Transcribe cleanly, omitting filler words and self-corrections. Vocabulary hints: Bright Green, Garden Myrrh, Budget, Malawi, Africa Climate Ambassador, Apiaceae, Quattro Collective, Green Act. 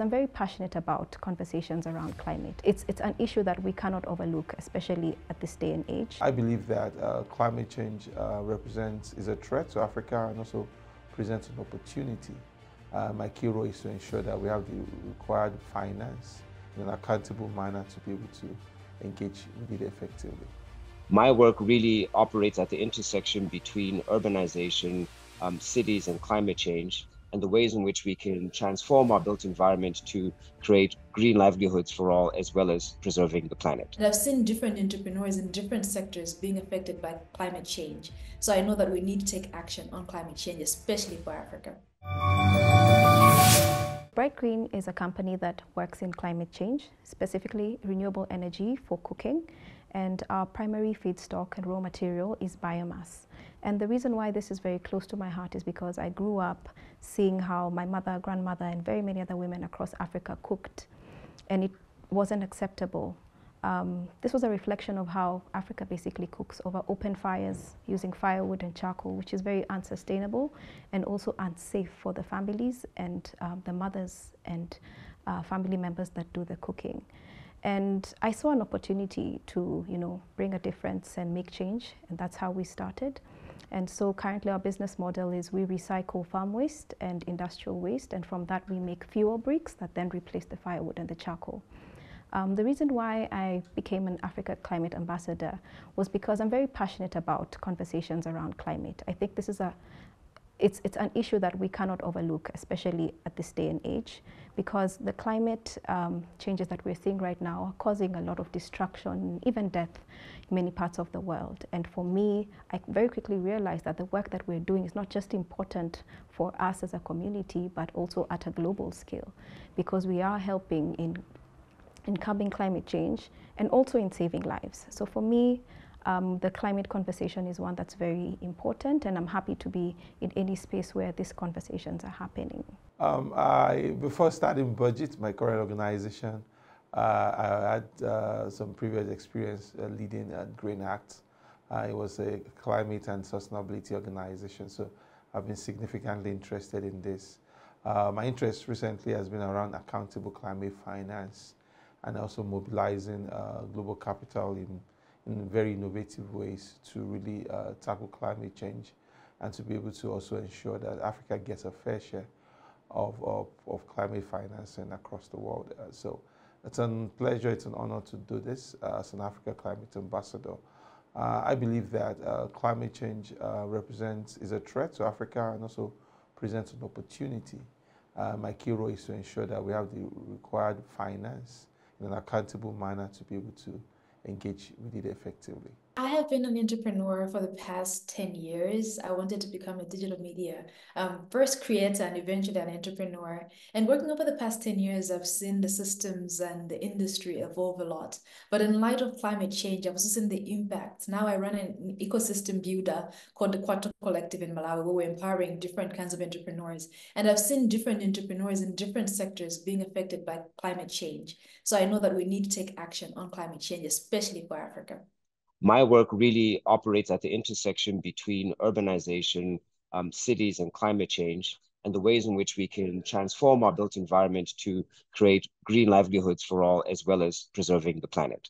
I'm very passionate about conversations around climate. It's an issue that we cannot overlook, especially at this day and age. I believe that climate change is a threat to Africa and also presents an opportunity. My key role is to ensure that we have the required finance in an accountable manner to be able to engage with it effectively. My work really operates at the intersection between urbanization, cities and climate change, and the ways in which we can transform our built environment to create green livelihoods for all, as well as preserving the planet. And I've seen different entrepreneurs in different sectors being affected by climate change. So I know that we need to take action on climate change, especially for Africa. Bright Green is a company that works in climate change, specifically renewable energy for cooking. And our primary feedstock and raw material is biomass. And the reason why this is very close to my heart is because I grew up seeing how my mother, grandmother, and very many other women across Africa cooked, and it wasn't acceptable. This was a reflection of how Africa basically cooks over open fires, using firewood and charcoal, which is very unsustainable and also unsafe for the families and the mothers and family members that do the cooking. And I saw an opportunity to, bring a difference and make change, and that's how we started. And so currently our business model is we recycle farm waste and industrial waste, and from that we make fuel bricks that then replace the firewood and the charcoal. The reason why I became an Africa Climate Ambassador was because I'm very passionate about conversations around climate. I think this is it's an issue that we cannot overlook, especially at this day and age, because the climate changes that we're seeing right now are causing a lot of destruction, even death, in many parts of the world. And for me, I very quickly realized that the work that we're doing is not just important for us as a community, but also at a global scale, because we are helping in curbing climate change and also in saving lives. So for me, the climate conversation is one that's very important, and I'm happy to be in any space where these conversations are happening. Before starting Budget, my current organization, I had some previous experience leading at Green Act. It was a climate and sustainability organization, so I've been significantly interested in this. My interest recently has been around accountable climate finance and also mobilizing global capital in very innovative ways to really tackle climate change and to be able to also ensure that Africa gets a fair share of climate financing across the world. So it's a pleasure, it's an honor to do this as an Africa Climate Ambassador. I believe that climate change is a threat to Africa and also presents an opportunity. My key role is to ensure that we have the required finance in an accountable manner to be able to engage with it effectively. I have been an entrepreneur for the past 10 years. I wanted to become a digital media, first creator and eventually an entrepreneur. And working over the past 10 years, I've seen the systems and the industry evolve a lot. But in light of climate change, I've also seen the impact. Now I run an ecosystem builder called the Quattro Collective in Malawi, where we're empowering different kinds of entrepreneurs. And I've seen different entrepreneurs in different sectors being affected by climate change. So I know that we need to take action on climate change, especially for Africa. My work really operates at the intersection between urbanization, cities and climate change, and the ways in which we can transform our built environment to create green livelihoods for all, as well as preserving the planet.